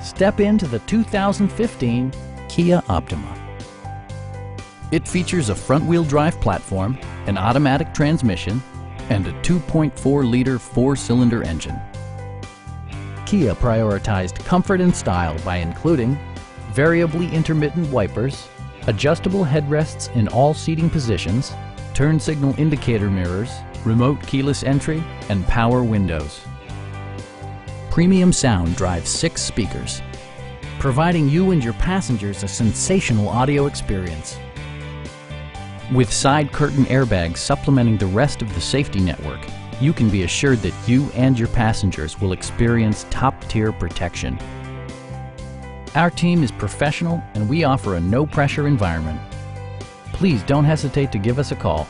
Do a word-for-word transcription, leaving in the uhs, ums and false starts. Step into the two thousand fifteen Kia Optima. It features a front-wheel drive platform, an automatic transmission, and a two point four liter four-cylinder engine. Kia prioritized comfort and style by including variably intermittent wipers, adjustable headrests in all seating positions, turn signal indicator mirrors, remote keyless entry, and power windows. Premium sound drives six speakers, providing you and your passengers a sensational audio experience. With side curtain airbags supplementing the rest of the safety network, you can be assured that you and your passengers will experience top-tier protection. Our team is professional and we offer a no-pressure environment. Please don't hesitate to give us a call.